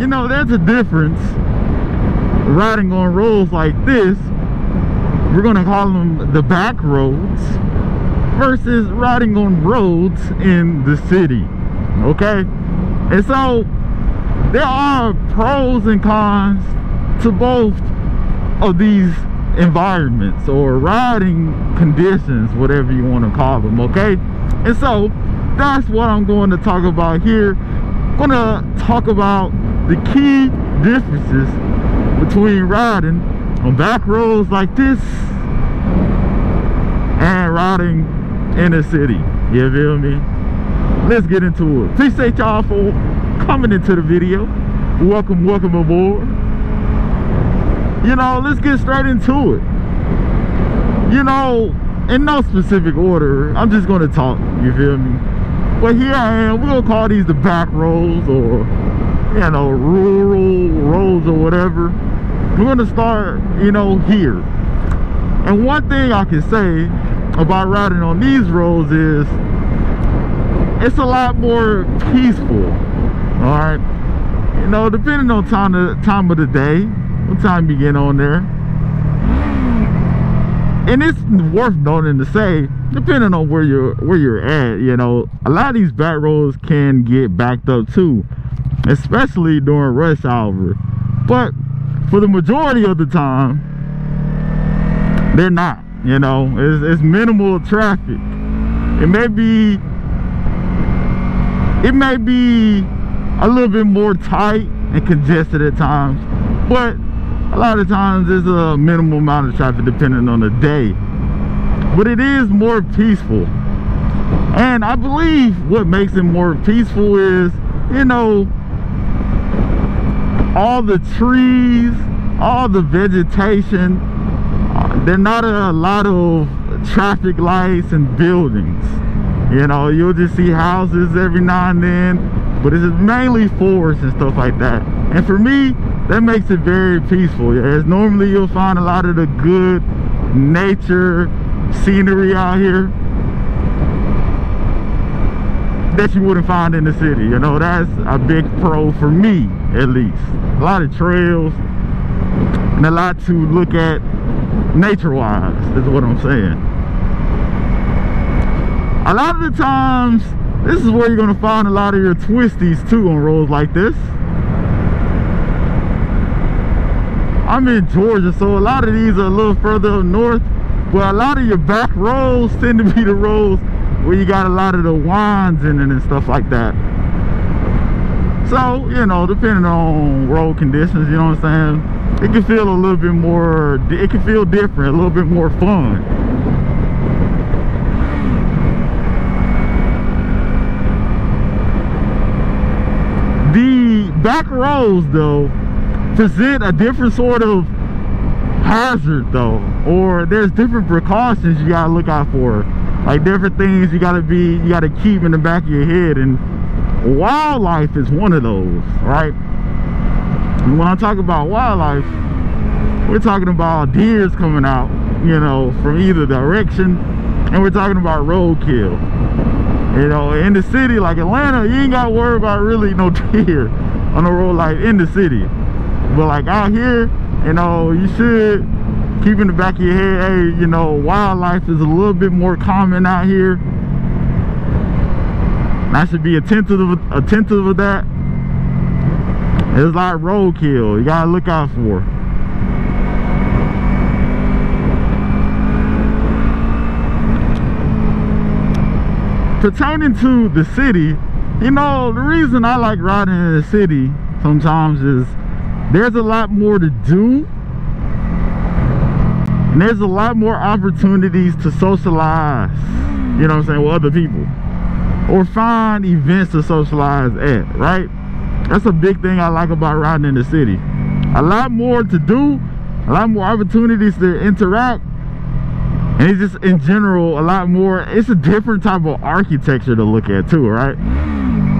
You know, there's a difference riding on roads like this, we're gonna call them the back roads, versus riding on roads in the city, okay? And so there are pros and cons to both of these environments or riding conditions, whatever you want to call them, okay? And so that's what I'm going to talk about here. I'm gonna talk about the key differences between riding on back roads like this and riding in the city. You feel me? Let's get into it. Appreciate y'all for coming into the video. Welcome aboard. You know, let's get straight into it. You know, in no specific order, I'm just gonna talk, you feel me? But here I am, we're gonna call these the back roads, or, you know, rural roads or whatever. We're gonna start, you know, here. And one thing I can say about riding on these roads is it's a lot more peaceful, all right? You know, depending on time of the day, what time you get on there. And it's worth noting to say, depending on where you're at, you know, a lot of these back roads can get backed up too, especially during rush hour. But for the majority of the time, they're not, you know, it's minimal traffic. It may be a little bit more tight and congested at times, but a lot of times there's a minimal amount of traffic depending on the day. But it is more peaceful, and I believe what makes it more peaceful is, you know, all the trees, all the vegetation. There are not a lot of traffic lights and buildings. You know, you'll just see houses every now and then, but it's mainly forests and stuff like that. And for me, that makes it very peaceful. As normally you'll find a lot of the good nature scenery out here that you wouldn't find in the city. You know, that's a big pro for me, at least. A lot of trails and a lot to look at nature-wise, is what I'm saying. A lot of the times, this is where you're gonna find a lot of your twisties too on roads like this. I'm in Georgia, so a lot of these are a little further up north, but a lot of your back roads tend to be the roads where you got a lot of the winds in it and stuff like that. So, you know, depending on road conditions, you know what I'm saying, it can feel a little bit more, it can feel different, a little bit more fun. The back roads, though, present a different sort of hazard though, or there's different precautions you gotta look out for, like different things you gotta keep in the back of your head, and wildlife is one of those, right? And when I talk about wildlife, we're talking about deers coming out, you know, from either direction, and we're talking about roadkill. You know, in the city like Atlanta, you ain't gotta worry about really no deer on the road like in the city. But like out here, you know, you should keep in the back of your head, hey, you know, wildlife is a little bit more common out here, and I should be attentive of that. It's like roadkill, you gotta look out for. Pertaining to the city, you know, the reason I like riding in the city sometimes is there's a lot more to do, and there's a lot more opportunities to socialize, you know what I'm saying, with other people, or find events to socialize at, right? That's a big thing I like about riding in the city. A lot more to do, a lot more opportunities to interact, and it's just in general a lot more, it's a different type of architecture to look at too, right?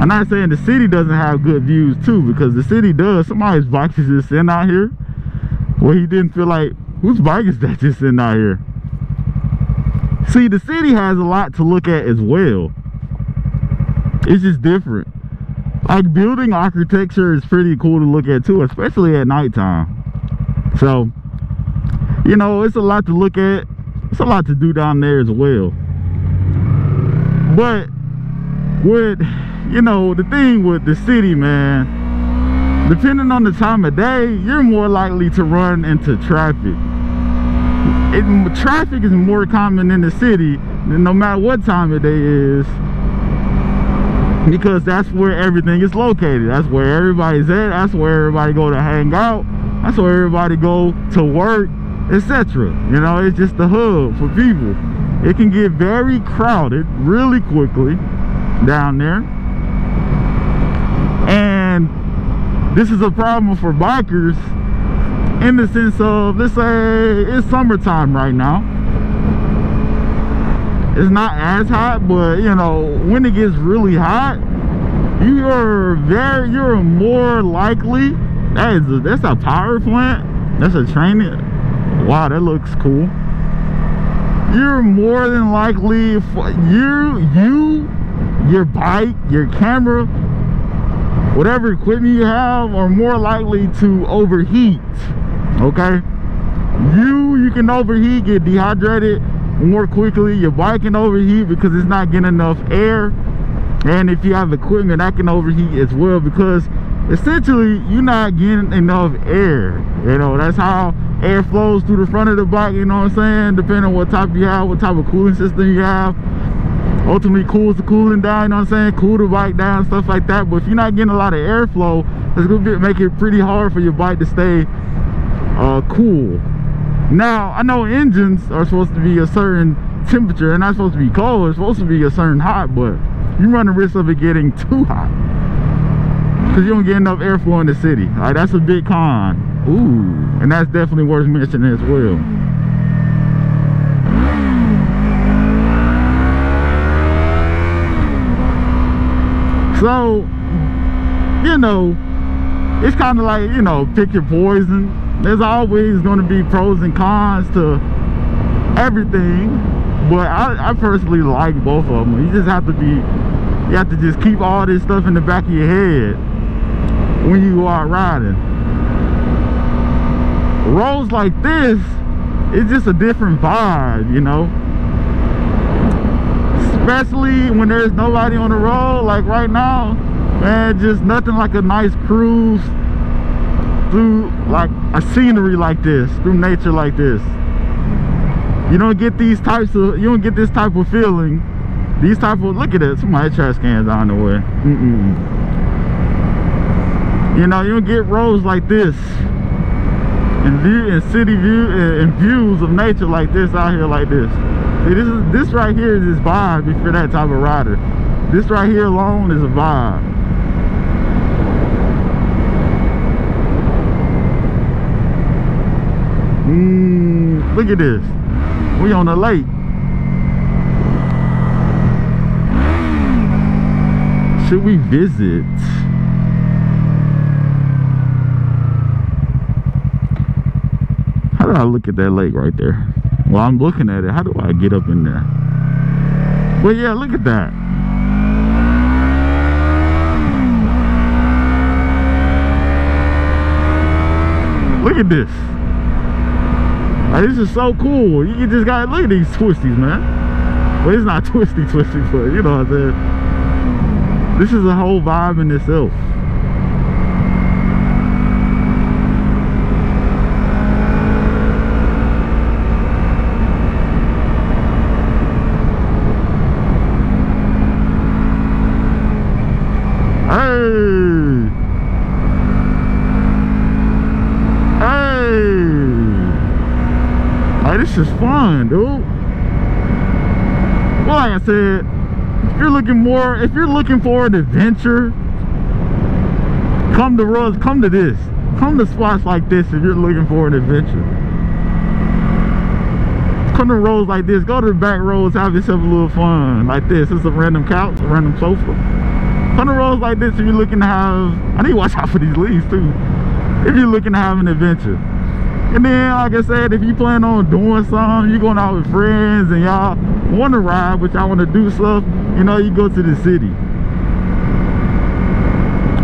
I'm not saying the city doesn't have good views too, because the city does. Somebody's bike is just sitting out here. Well, he didn't feel like, whose bike is that just sitting out here? See, the city has a lot to look at as well. It's just different. Like, building architecture is pretty cool to look at too, especially at nighttime. So, you know, it's a lot to look at. It's a lot to do down there as well. But with, you know, the thing with the city, man, depending on the time of day, you're more likely to run into traffic. Traffic is more common in the city than no matter what time of day is, because that's where everything is located. That's where everybody's at. That's where everybody go to hang out. That's where everybody go to work, etc. You know, it's just the hub for people. It can get very crowded really quickly down there, and this is a problem for bikers in the sense of, let's say it's summertime right now. It's not as hot, but you know, when it gets really hot, you're more likely. That's a power plant. That's a train. Wow, that looks cool. You're more than likely for your bike, your camera, whatever equipment you have, are more likely to overheat. Okay, you can overheat, get dehydrated more quickly. Your bike can overheat because it's not getting enough air, and if you have equipment that can overheat as well, because essentially you're not getting enough air. You know, that's how air flows through the front of the bike. You know what I'm saying? Depending on what type you have, what type of cooling system you have, ultimately cools the cooling down. You know what I'm saying? Cool the bike down, stuff like that. But if you're not getting a lot of airflow, it's gonna make it pretty hard for your bike to stay cool. Now, I know engines are supposed to be a certain temperature. They're not supposed to be cold. It's supposed to be a certain hot, but you run the risk of it getting too hot because you don't get enough airflow in the city. All right, that's a big con. Ooh, and that's definitely worth mentioning as well. So, you know, it's kind of like, you know, pick your poison. There's always going to be pros and cons to everything, but I personally like both of them. You have to just keep all this stuff in the back of your head when you are riding. Roads like this, it's just a different vibe, you know. Especially when there's nobody on the road, like right now, man, just nothing like a nice cruise through like a scenery like this, through nature like this. You don't get this type of feeling. Look at it, somebody trash cans on the way. You know, you don't get roads like this and views of nature like this out here like this. See, this right here is this vibe if you're that type of rider. This right here alone is a vibe. Look at this. We on the lake. Should we visit? How do I look at that lake right there? Well, I'm looking at it. How do I get up in there? Well, yeah, look at that. Look at this. Like, this is so cool. You just gotta look at these twisties, man. Well, it's not twisty, but you know what I'm saying. This is a whole vibe in itself. This is fun, dude. Well, like I said, if you're looking for an adventure, come to roads, come to this, come to spots like this. If you're looking for an adventure, come to roads like this. Go to the back roads, have yourself a little fun like this. It's a random couch, a random sofa. Come to roads like this if you're looking to have. I need to watch out for these leaves too. If you're looking to have an adventure. And then, like I said, if you plan on doing something, you're going out with friends and y'all want to ride, but y'all want to do stuff, you know, you go to the city.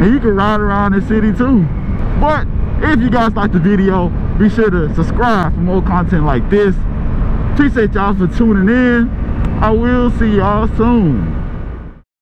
and you can ride around this city too. But if you guys like the video, be sure to subscribe for more content like this. Appreciate y'all for tuning in. I will see y'all soon.